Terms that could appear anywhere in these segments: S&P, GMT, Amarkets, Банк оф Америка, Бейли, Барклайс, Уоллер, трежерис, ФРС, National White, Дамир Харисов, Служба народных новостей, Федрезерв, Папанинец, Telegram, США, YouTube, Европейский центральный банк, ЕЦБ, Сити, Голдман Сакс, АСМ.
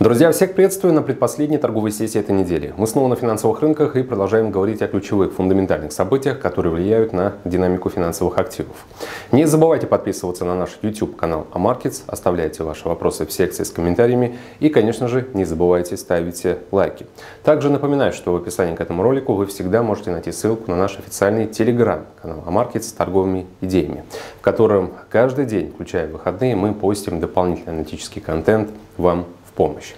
Друзья, всех приветствую на предпоследней торговой сессии этой недели. Мы снова на финансовых рынках и продолжаем говорить о ключевых фундаментальных событиях, которые влияют на динамику финансовых активов. Не забывайте подписываться на наш YouTube-канал Amarkets, оставляйте ваши вопросы в секции с комментариями и, конечно же, не забывайте ставить лайки. Также напоминаю, что в описании к этому ролику вы всегда можете найти ссылку на наш официальный Telegram-канал Amarkets с торговыми идеями, в котором каждый день, включая выходные, мы постим дополнительный аналитический контент вам помощь.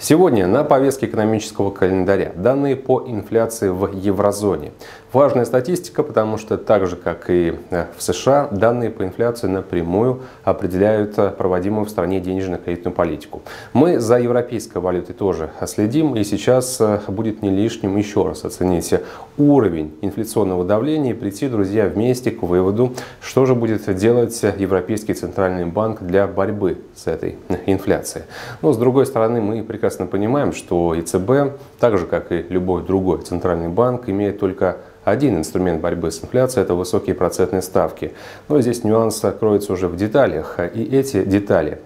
Сегодня на повестке экономического календаря данные по инфляции в еврозоне. Важная статистика, потому что так же, как и в США, данные по инфляции напрямую определяют проводимую в стране денежно-кредитную политику. Мы за европейской валютой тоже следим, и сейчас будет не лишним еще раз оценить уровень инфляционного давления и прийти, друзья, вместе к выводу, что же будет делать Европейский центральный банк для борьбы с этой инфляцией. Но, с другой стороны, мы прекрасно понимаем, что ЕЦБ, так же как и любой другой центральный банк, имеет только один инструмент борьбы с инфляцией – это высокие процентные ставки. Но здесь нюанс кроется уже в деталях, и эти детали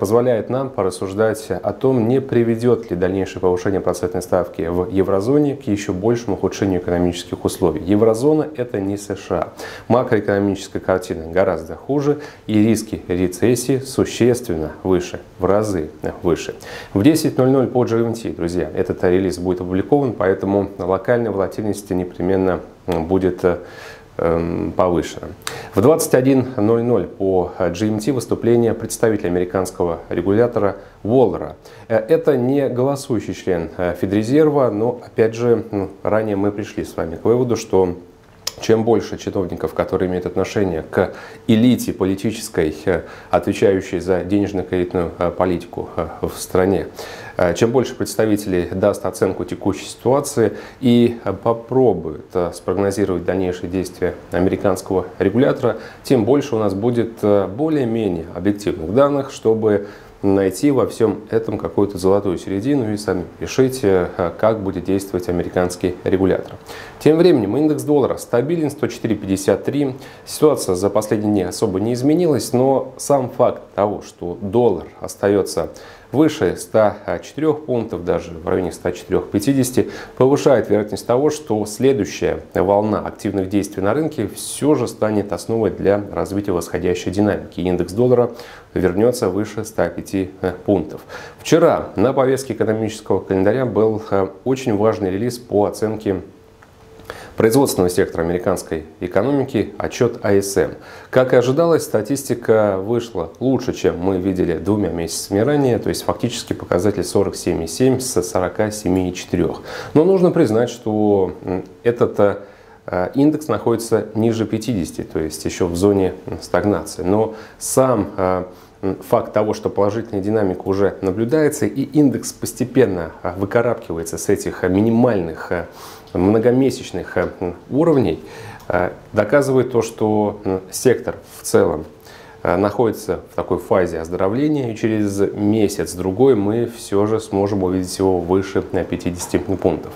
позволяет нам порассуждать о том, не приведет ли дальнейшее повышение процентной ставки в еврозоне к еще большему ухудшению экономических условий. Еврозона – это не США. Макроэкономическая картина гораздо хуже, и риски рецессии существенно выше, в разы выше. В 10:00 по GMT, друзья, этот релиз будет опубликован, поэтому локальная волатильность непременно будет повышена. В 21:00 по GMT выступление представителя американского регулятора Уоллера. Это не голосующий член Федрезерва, но опять же ранее мы пришли с вами к выводу, что чем больше чиновников, которые имеют отношение к элите политической, отвечающей за денежно-кредитную политику в стране, чем больше представителей даст оценку текущей ситуации и попробует спрогнозировать дальнейшие действия американского регулятора, тем больше у нас будет более-менее объективных данных, чтобы найти во всем этом какую-то золотую середину и сами решить, как будет действовать американский регулятор. Тем временем индекс доллара стабилен, 104.53. Ситуация за последние дни особо не изменилась, но сам факт того, что доллар остается выше 104 пунктов, даже в районе 104.50, повышает вероятность того, что следующая волна активных действий на рынке все же станет основой для развития восходящей динамики. Индекс доллара вернется выше 105 пунктов. Вчера на повестке экономического календаря был очень важный релиз по оценке производственного сектора американской экономики, отчет АСМ. Как и ожидалось, статистика вышла лучше, чем мы видели двумя месяцами ранее, то есть фактически показатель 47,7 с 47,4. Но нужно признать, что этот индекс находится ниже 50, то есть еще в зоне стагнации. Но сам факт того, что положительная динамика уже наблюдается и индекс постепенно выкарабкивается с этих минимальных многомесячных уровней, доказывает то, что сектор в целом находится в такой фазе оздоровления, и через месяц-другой мы все же сможем увидеть его выше 50 пунктов.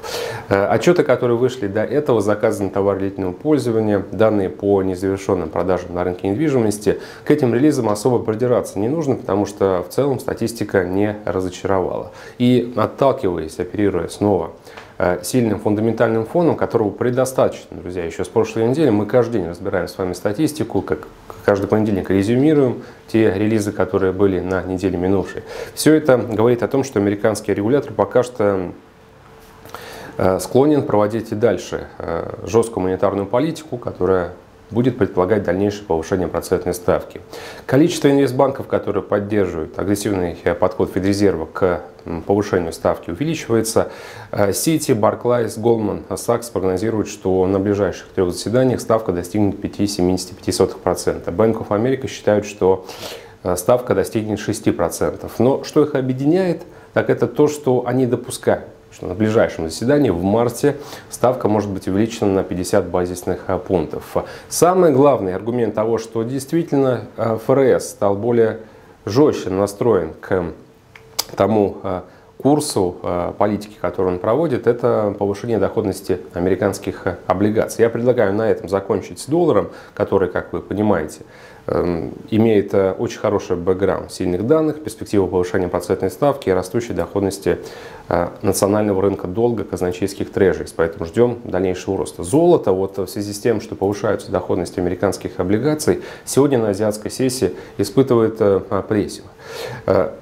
Отчеты, которые вышли до этого, заказы на товар длительного пользования, данные по незавершенным продажам на рынке недвижимости, к этим релизам особо придираться не нужно, потому что в целом статистика не разочаровала. И отталкиваясь, оперируя снова сильным фундаментальным фоном, которого предостаточно, друзья, еще с прошлой недели мы каждый день разбираем с вами статистику, как каждый понедельник резюмируем те релизы, которые были на неделе минувшей. Все это говорит о том, что американский регулятор пока что склонен проводить и дальше жесткую монетарную политику, которая будет предполагать дальнейшее повышение процентной ставки. Количество инвестбанков, которые поддерживают агрессивный подход Федрезерва к повышению ставки, увеличивается. Сити, Барклайс, Голдман Сакс прогнозируют, что на ближайших трех заседаниях ставка достигнет 5,75%. Банк оф Америка считает, что ставка достигнет 6%. Но что их объединяет, так это то, что они допускают, что на ближайшем заседании в марте ставка может быть увеличена на 50 базисных пунктов. Самый главный аргумент того, что действительно ФРС стал более жестче настроен к тому курсу политики, который он проводит, это повышение доходности американских облигаций. Я предлагаю на этом закончить с долларом, который, как вы понимаете, имеет очень хороший бэкграунд сильных данных, перспективы повышения процентной ставки и растущей доходности национального рынка долга казначейских трежерис, поэтому ждем дальнейшего роста. Золото, вот в связи с тем, что повышаются доходности американских облигаций, сегодня на азиатской сессии испытывает прессинг.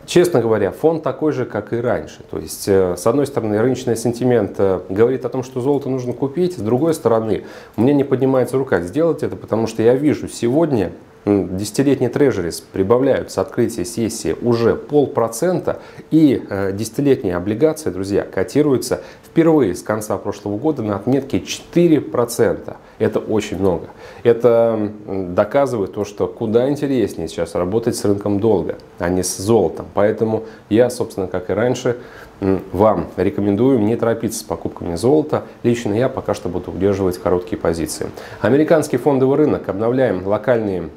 Честно говоря, фон такой же, как и раньше. То есть, с одной стороны, рыночный сентимент говорит о том, что золото нужно купить, с другой стороны, мне не поднимается рука сделать это, потому что я вижу сегодня... Десятилетние трежерис прибавляют с открытия сессии уже 0,5%, и десятилетние облигации, друзья, котируются впервые с конца прошлого года на отметке 4%. Это очень много. Это доказывает то, что куда интереснее сейчас работать с рынком долга, а не с золотом. Поэтому я, собственно, как и раньше, вам рекомендую не торопиться с покупками золота. Лично я пока что буду удерживать короткие позиции. Американский фондовый рынок. Обновляем локальные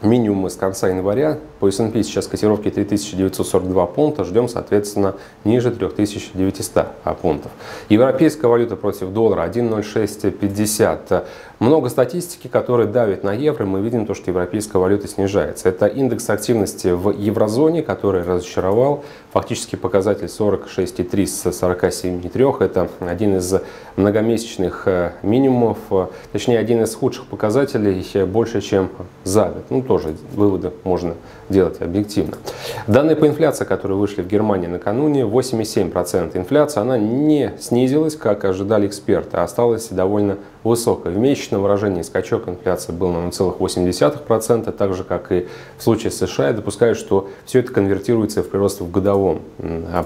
минимумы с конца января. По S&P сейчас котировки 3942 пункта. Ждем, соответственно, ниже 3900 пунктов. Европейская валюта против доллара 1,0650. Много статистики, которые давят на евро. Мы видим то, что европейская валюта снижается. Это индекс активности в еврозоне, который разочаровал. Фактически показатель 46,3 с 47,3. Это один из многомесячных минимумов, точнее, один из худших показателей, больше, чем за год. Ну, тоже выводы можно делать объективно. Данные по инфляции, которые вышли в Германии накануне, 8,7%. Инфляция, она не снизилась, как ожидали эксперты, а осталась довольно высокой. В месячном выражении скачок инфляции был на 0,8%, так же, как и в случае с США. Я допускаю, что все это конвертируется в прирост в годовом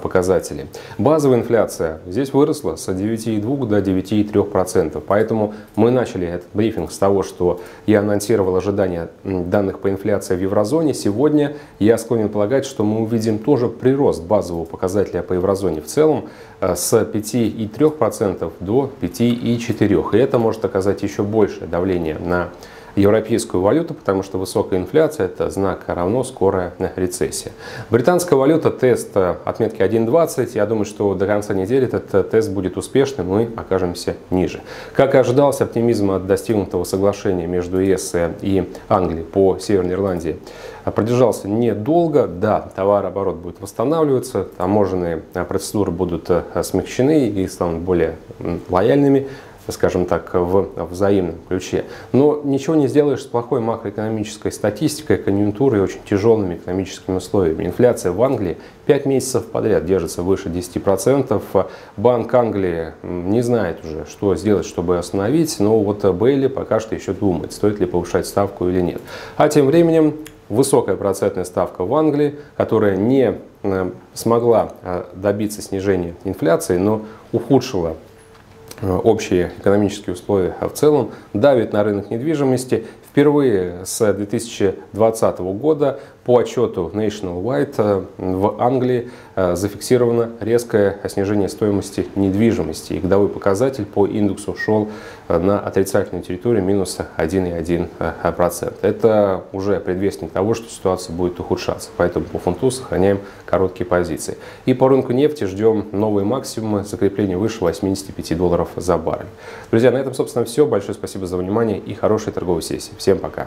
показателе. Базовая инфляция здесь выросла с 9,2 до 9,3%. Поэтому мы начали этот брифинг с того, что я анонсировал ожидания данных по инфляции в еврозоне. Сегодня я склонен полагать, что мы увидим тоже прирост базового показателя по еврозоне в целом с 5,3% до 5,4%. И это может оказать еще большее давление на европейскую валюту, потому что высокая инфляция – это знак равно скорая рецессия. Британская валюта, тест отметки 1,20. Я думаю, что до конца недели этот тест будет успешным, мы окажемся ниже. Как и ожидалось, оптимизм от достигнутого соглашения между ЕС и Англией по Северной Ирландии продержался недолго. Да, товарооборот будет восстанавливаться, таможенные процедуры будут смягчены и станут более лояльными, скажем так, в взаимном ключе. Но ничего не сделаешь с плохой макроэкономической статистикой, конъюнктурой и очень тяжелыми экономическими условиями. Инфляция в Англии 5 месяцев подряд держится выше 10%. Банк Англии не знает уже, что сделать, чтобы остановить, но вот Бейли пока что еще думает, стоит ли повышать ставку или нет. А тем временем высокая процентная ставка в Англии, которая не смогла добиться снижения инфляции, но ухудшила общие экономические условия в целом, давит на рынок недвижимости. Впервые с 2020 года по отчету National White в Англии зафиксировано резкое снижение стоимости недвижимости. И годовой показатель по индексу шел на отрицательную территорию минус 1,1%. Это уже предвестник того, что ситуация будет ухудшаться. Поэтому по фунту сохраняем короткие позиции. И по рынку нефти ждем новые максимумы, закрепление выше $85 за баррель. Друзья, на этом, собственно, все. Большое спасибо за внимание и хорошей торговой сессии. Всем пока!